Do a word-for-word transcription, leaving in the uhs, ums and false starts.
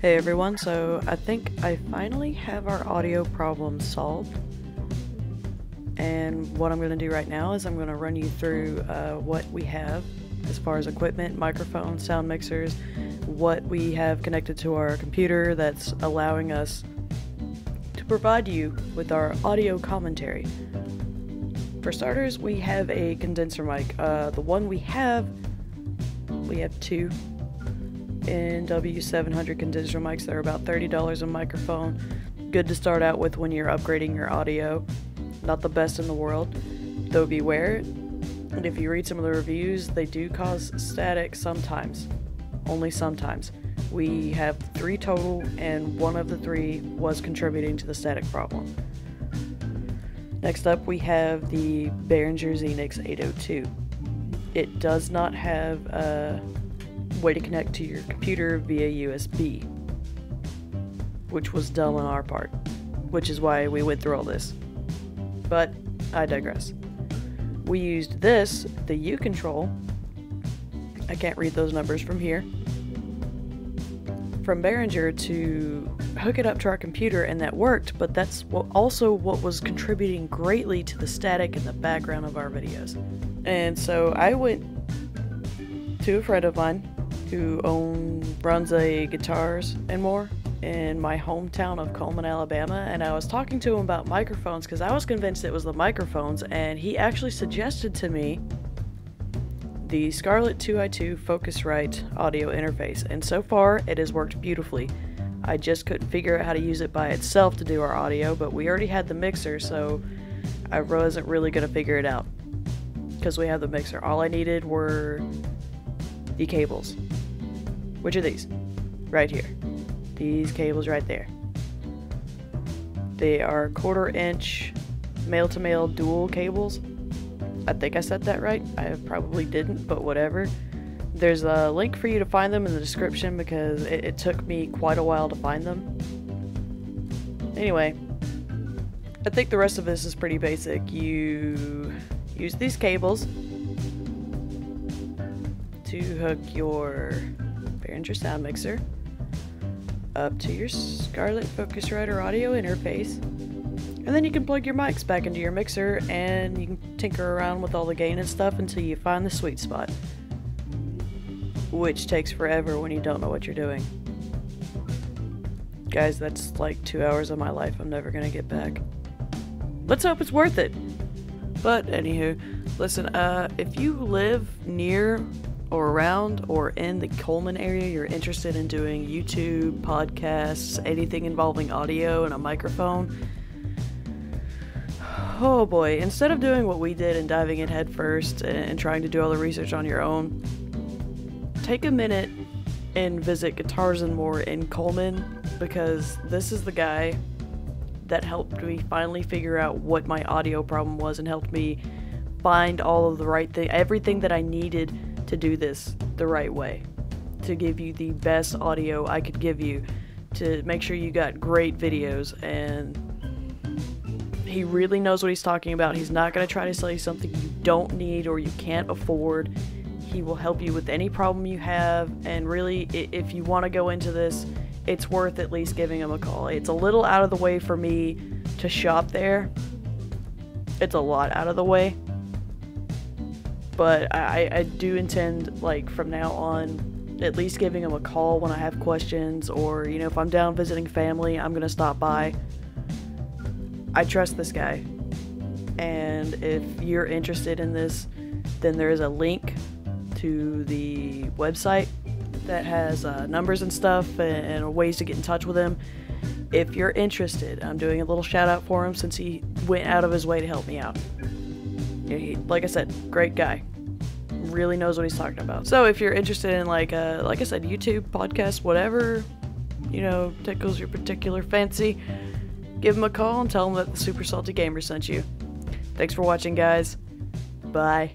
Hey everyone, so I think I finally have our audio problem solved, and what I'm going to do right now is I'm going to run you through uh, what we have as far as equipment, microphones, sound mixers, what we have connected to our computer that's allowing us to provide you with our audio commentary. For starters, we have a condenser mic. Uh, the one we have, we have two N W seven hundred condenser mics. They're about thirty dollars a microphone. Good to start out with when you're upgrading your audio. Not the best in the world, though beware. And if you read some of the reviews, they do cause static sometimes. Only sometimes. We have three total, and one of the three was contributing to the static problem. Next up, we have the Behringer Xenyx eight oh two. It does not have a way to connect to your computer via U S B, which was dumb on our part, which is why we went through all this. But I digress. We used this, the U Control. I can't read those numbers from here. From Behringer to hook it up to our computer, and that worked, but that's also what was contributing greatly to the static in the background of our videos. And so I went to a friend of mine who owns, runs a Guitars and More in my hometown of Coleman, Alabama, and I was talking to him about microphones because I was convinced it was the microphones, and he actually suggested to me the Scarlett two i two Focusrite audio interface, and so far it has worked beautifully. I just couldn't figure out how to use it by itself to do our audio, but we already had the mixer, so I wasn't really going to figure it out because we have the mixer. All I needed were the cables, which are these right here. These cables right there. They are quarter inch male-to-male dual cables. I think I said that right. I probably didn't, but whatever. There's a link for you to find them in the description because it, it took me quite a while to find them. Anyway, I think the rest of this is pretty basic. You use these cables to hook your Behringer sound mixer up to your Scarlett Focusrite or audio interface, and then you can plug your mics back into your mixer and you can tinker around with all the gain and stuff until you find the sweet spot, which takes forever when you don't know what you're doing. Guys, that's like two hours of my life I'm never gonna get back. Let's hope it's worth it. But anywho, listen, uh, if you live near or around or in the Coleman area, you're interested in doing YouTube, podcasts, anything involving audio and a microphone, oh boy, instead of doing what we did and diving in head first and trying to do all the research on your own, take a minute and visit Guitars and More in Coleman, because this is the guy that helped me finally figure out what my audio problem was and helped me find all of the right thing, everything that I needed to do this the right way, to give you the best audio I could give you, to make sure you got great videos. And he really knows what he's talking about. He's not going to try to sell you something you don't need or you can't afford. He will help you with any problem you have, and really, if you want to go into this, it's worth at least giving him a call. It's a little out of the way for me to shop there. It's a lot out of the way. But I, I do intend, like, from now on, at least giving him a call when I have questions, or, you know, if I'm down visiting family, I'm going to stop by. I trust this guy. And if you're interested in this, then there is a link to the website that has uh, numbers and stuff and, and ways to get in touch with him if you're interested. I'm doing a little shout out for him since he went out of his way to help me out. Yeah, he, like I said, great guy, really knows what he's talking about. So if you're interested in, like, uh, like I said, YouTube, podcast, whatever, you know, tickles your particular fancy, give him a call and tell him that the Super Salty Gamer sent you. Thanks for watching, guys. Bye.